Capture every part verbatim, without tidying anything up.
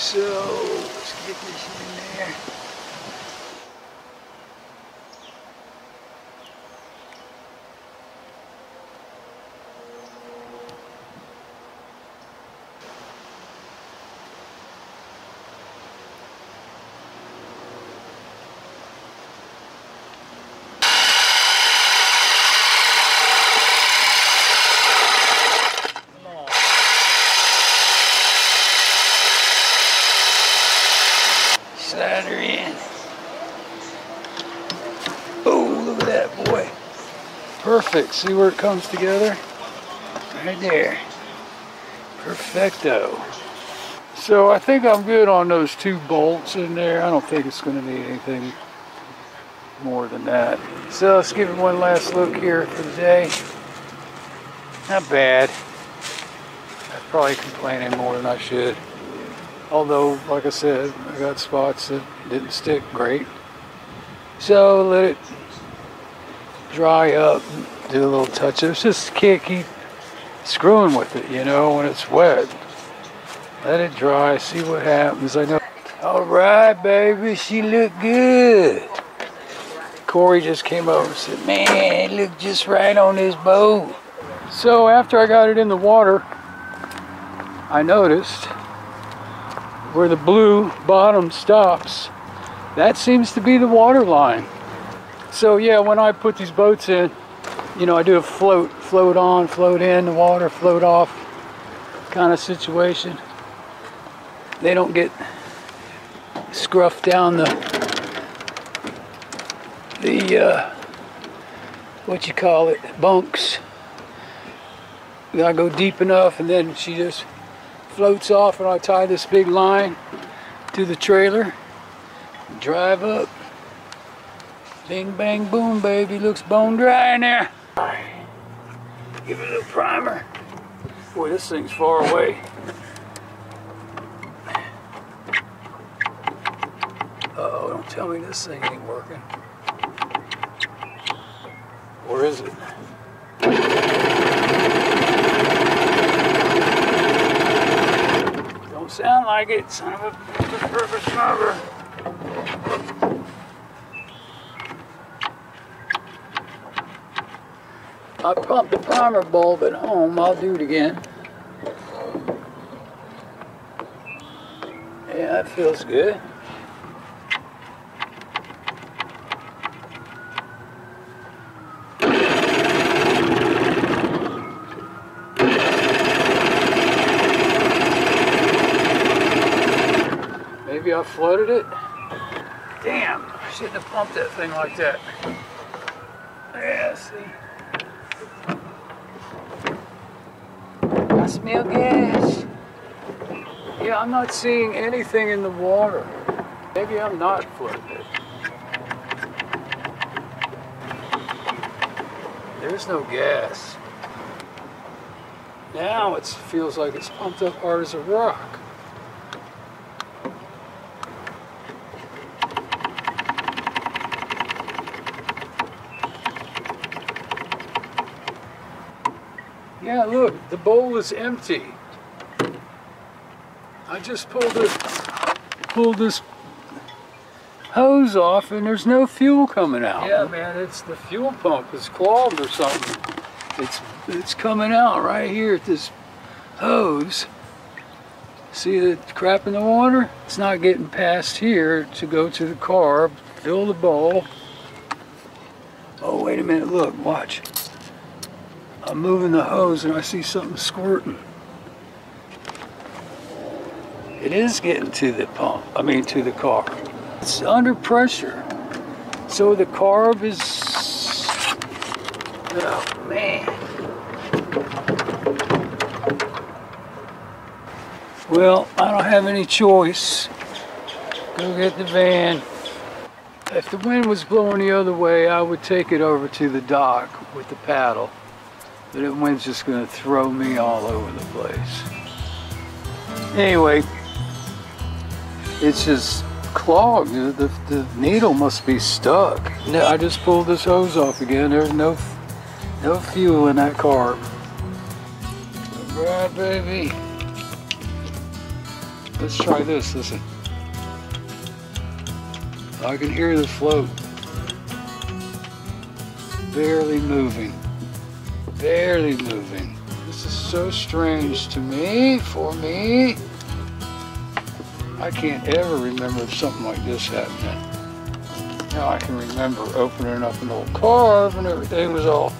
So let's get this in there. Slide her in. Oh, look at that boy. Perfect. See where it comes together? Right there. Perfecto. So I think I'm good on those two bolts in there. I don't think it's going to need anything more than that. So let's give it one last look here for the day. Not bad. I'm probably complaining more than I should. Although, like I said, I got spots that didn't stick great. So let it dry up, do a little touch up. Just can't keep screwing with it, you know, when it's wet. Let it dry, see what happens. I know. All right, baby, she looked good. Corey just came over and said, man, it looked just right on this boat. So after I got it in the water, I noticed where the blue bottom stops, that seems to be the water line. So yeah, when I put these boats in, you know, I do a float, float on, float in the water, float off kind of situation. They don't get scruffed down the, the uh, what you call it, bunks. I go deep enough and then she just floats off, and I tie this big line to the trailer, drive up, bing bang boom, baby. Looks bone dry in there. Give it a little primer. Boy, this thing's far away. Uh-oh, don't tell me this thing ain't working. Or is it? Sound like it, son of a purpose rubber. I pumped the primer bulb at home. I'll do it again. Yeah, that feels good. I flooded it. Damn, I shouldn't have pumped that thing like that. Yeah, see. I smell gas. Yeah, I'm not seeing anything in the water. Maybe I'm not flooded it. There's no gas. Now it feels like it's pumped up hard as a rock. Yeah, look, the bowl is empty. I just pulled this, pulled this hose off and there's no fuel coming out. Yeah, man, it's the fuel pump is clogged or something. It's, it's coming out right here at this hose. See the crap in the water? It's not getting past here to go to the car, fill the bowl. Oh, wait a minute, look, watch. I'm moving the hose and I see something squirting. It is getting to the pump, I mean to the car. It's under pressure. So the carb is, oh man. Well, I don't have any choice. Go get the van. If the wind was blowing the other way, I would take it over to the dock with the paddle. But the wind's just going to throw me all over the place. Anyway, it's just clogged. The, the needle must be stuck. No, I just pulled this hose off again. There's no, no fuel in that carb. All right, baby. Let's try this, listen. I can hear the float. Barely moving. Barely moving. This is so strange to me, for me. I can't ever remember something like this happening. Now I can remember opening up an old carve and everything was all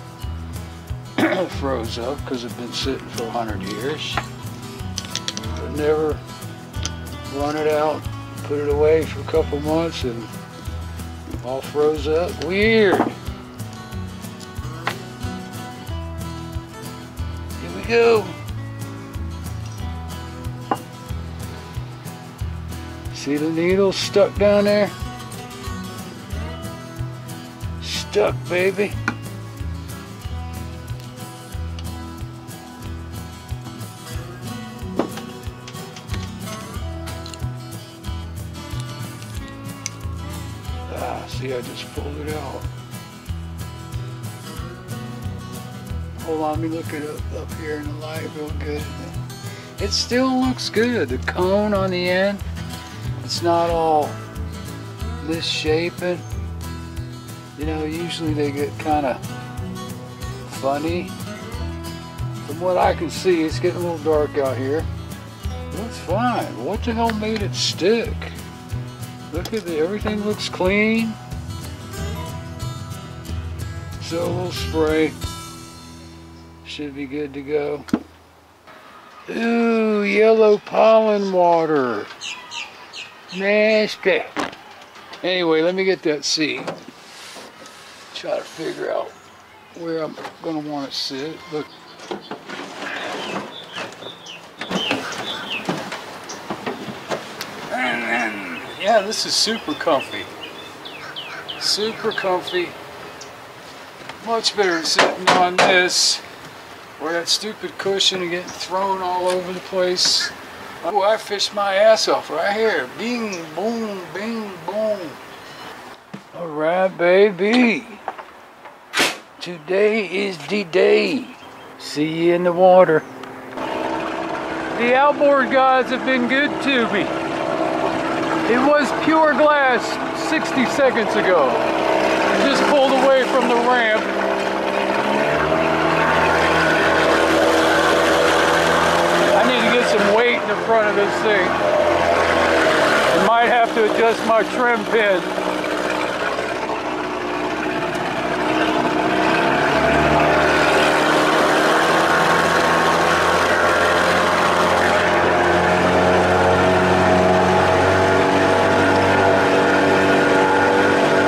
froze up because it'd been sitting for a hundred years. But never run it out, put it away for a couple months and all froze up. Weird. Here we go. See the needle stuck down there? Stuck, baby. Ah, see, I just pulled it out. Hold on, let me look it up, up here in the light real good. It still looks good, the cone on the end. It's not all misshapen. You know, usually they get kind of funny. From what I can see, it's getting a little dark out here. Looks fine. What the hell made it stick? Look at the, everything looks clean. So a little spray should be good to go. Ooh, yellow pollen water. Nasty. Anyway, let me get that seed. Try to figure out where I'm gonna want to sit. Look. And then, yeah, this is super comfy. Super comfy. Much better than sitting on this or that stupid cushion and getting thrown all over the place. Oh, I fished my ass off right here. Bing, boom, bing, boom. All right, baby. Today is the day. See you in the water. The outboard guys have been good to me. It was pure glass sixty seconds ago. Just pulled away from the ramp. Some weight in the front of this thing. I might have to adjust my trim pin.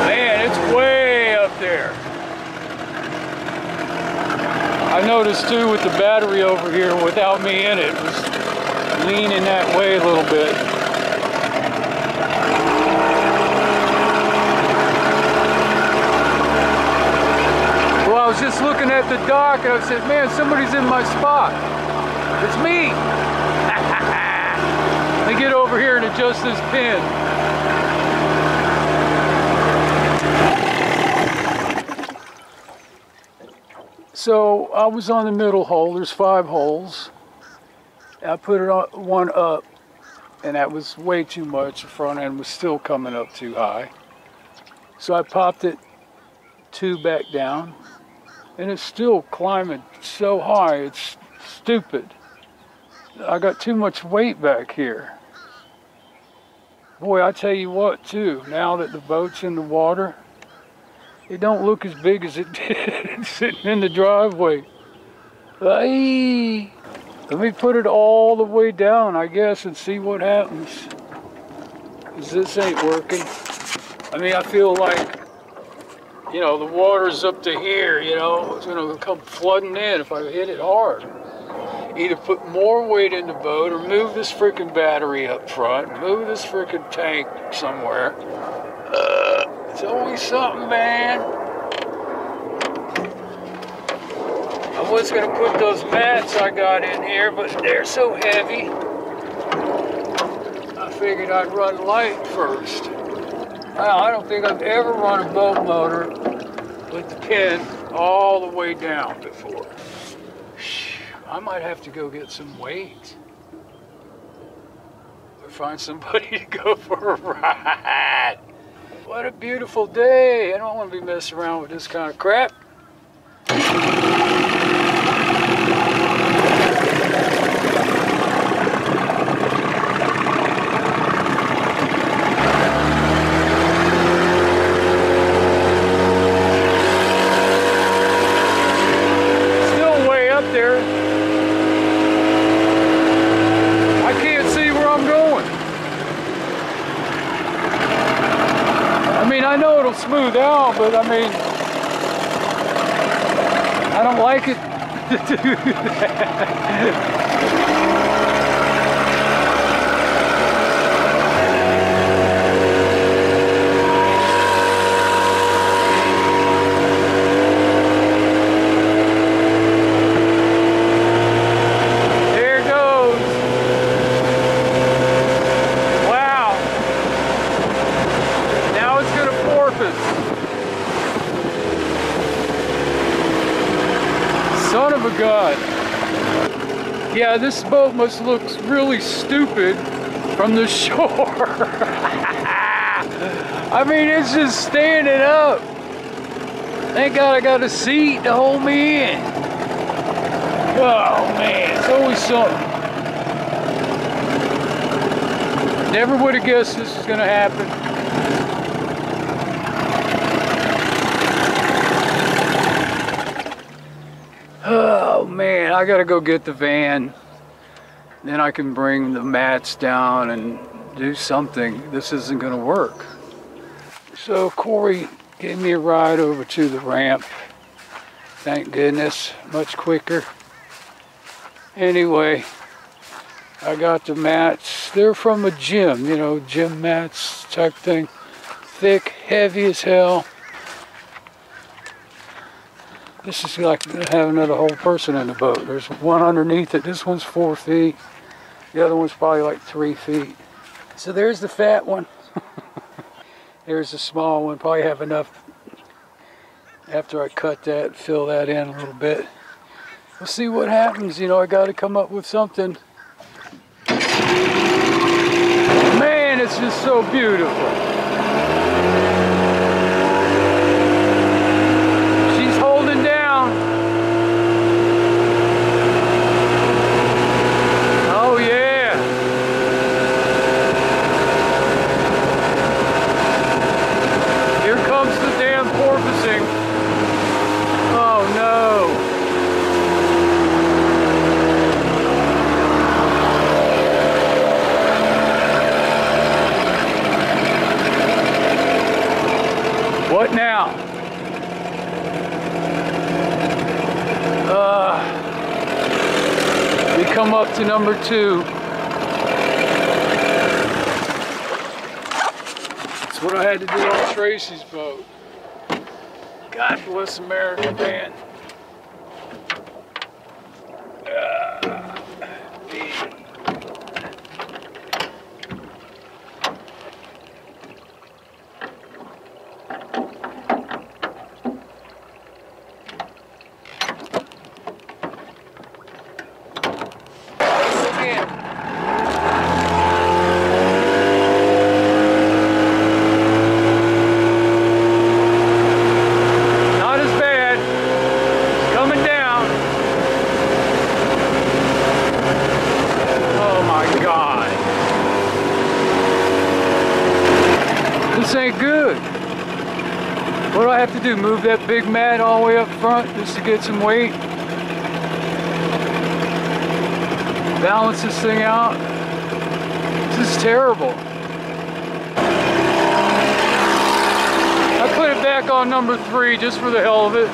Man, it's way up there. I noticed too with the battery over here without me in it, it was leaning that way a little bit. Well, I was just looking at the dock and I said, man, somebody's in my spot. It's me. Let me get over here and adjust this pin. So I was on the middle hole. There's five holes. I put it on one up, and that was way too much. The front end was still coming up too high. So I popped it two back down, and it's still climbing so high, it's stupid. I got too much weight back here. Boy, I tell you what, too, now that the boat's in the water, it don't look as big as it did sitting in the driveway. Aye. Let me put it all the way down, I guess, and see what happens. Because this ain't working. I mean, I feel like, you know, the water's up to here, you know. It's going to come flooding in if I hit it hard. Either put more weight in the boat or move this freaking battery up front. Move this freaking tank somewhere. Uh, it's always something, man. I was going to put those mats I got in here, but they're so heavy, I figured I'd run light first. Now, I don't think I've ever run a boat motor with the pin all the way down before. I might have to go get some weight. find somebody to go for a ride. What a beautiful day. I don't want to be messing around with this kind of crap. Smooth out, but I mean, I don't like it to do that. There it goes. Wow. Now it's going to porpoise. Son of a gun. Yeah, this boat must look really stupid from the shore. I mean, it's just standing up. Thank God I got a seat to hold me in. Oh man, it's always something. Never would have guessed this was gonna happen. Oh man, I gotta go get the van. Then I can bring the mats down and do something. This isn't gonna work. So Corey gave me a ride over to the ramp. Thank goodness, much quicker. Anyway, I got the mats. They're from a gym, you know, gym mats type thing. Thick, heavy as hell. This is like having another whole person in the boat. There's one underneath it. This one's four feet. The other one's probably like three feet. So there's the fat one. There's the small one. Probably have enough after I cut that, fill that in a little bit. We'll see what happens. You know, I got to come up with something. Man, it's just so beautiful. What now? Uh, we come up to number two. That's what I had to do on Tracy's boat. God bless America, man. Uh, What do I have to do? Move that big mat all the way up front just to get some weight? Balance this thing out? This is terrible. I put it back on number three just for the hell of it.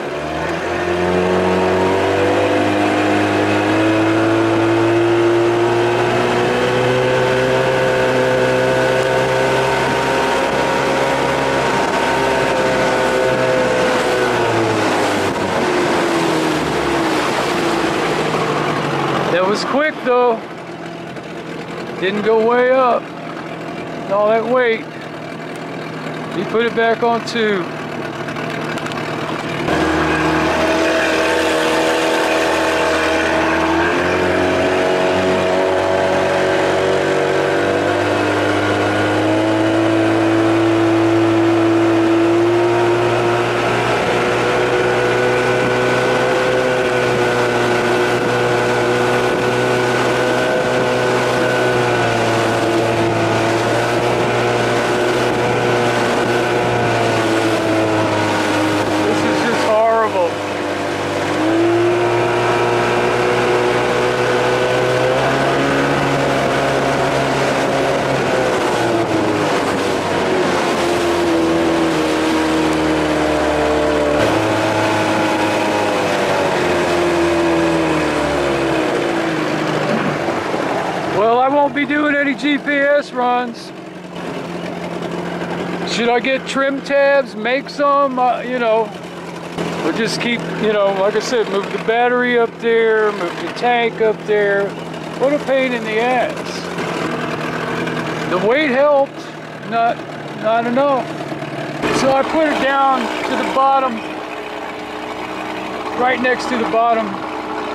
That was quick though. Didn't go way up. And all that weight. He put it back on two. Well, I won't be doing any G P S runs. Should I get trim tabs, make some, uh, you know, or just keep, you know, like I said, move the battery up there, move the tank up there. What a pain in the ass. The weight helped, not, not enough. So I put it down to the bottom, right next to the bottom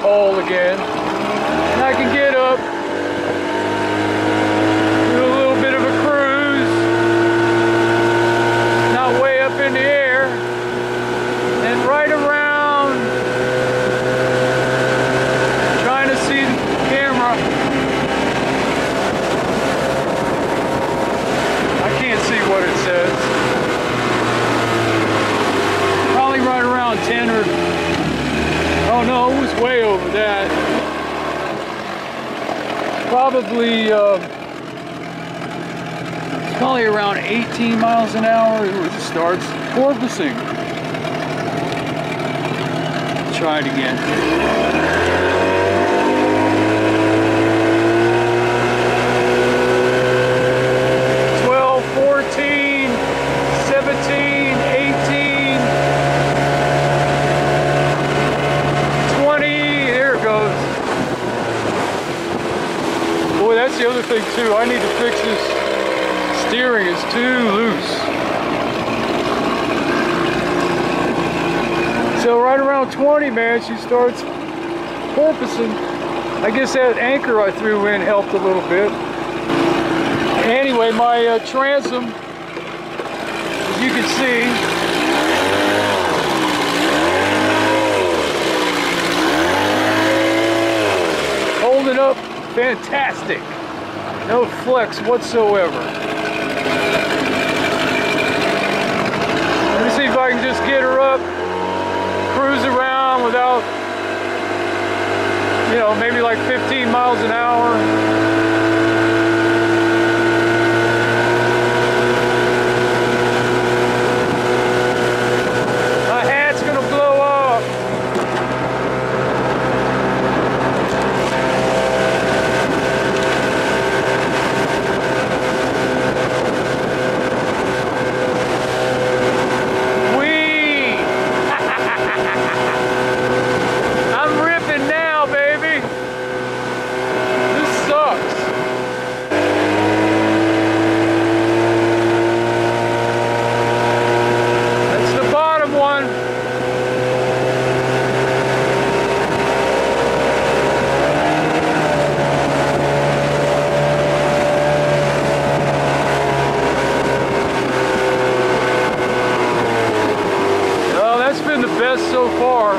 hole again. And I can get up. In the air, and right around, trying to see the camera. I can't see what it says. Probably right around ten or, oh no, it was way over that. Probably, uh, probably around eighteen miles an hour is where it starts porpoising. Try it again. twelve, fourteen, seventeen, eighteen, twenty, there it goes. Boy, that's the other thing too, I need to fix this. Steering is too loose. So right around twenty, man, she starts porpoising. I guess that anchor I threw in helped a little bit. Anyway, my uh, transom, as you can see, holding up fantastic. No flex whatsoever. See if I can just get her up, cruise around without, you know, maybe like fifteen miles an hour. My hat's gonna blow off. So far,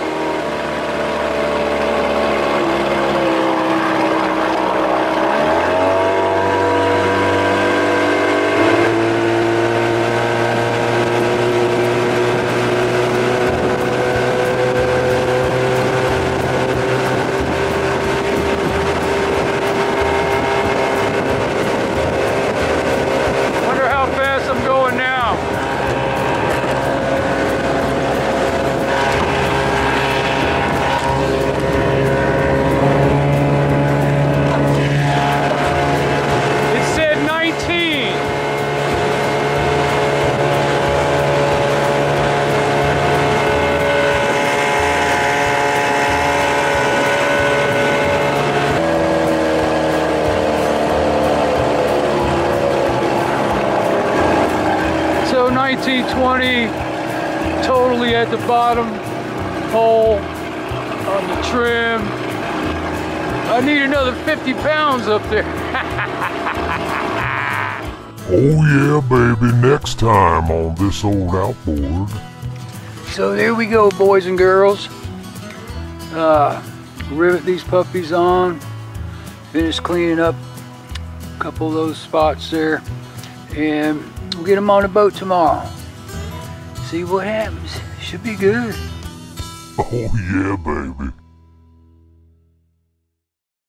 twenty totally at the bottom hole on the trim. I need another fifty pounds up there. Oh yeah, baby, next time on This Old Outboard. So there we go, boys and girls. Uh, rivet these puppies on. Finished cleaning up a couple of those spots there. And we'll get them on the boat tomorrow. See what happens. Should be good. Oh yeah, baby.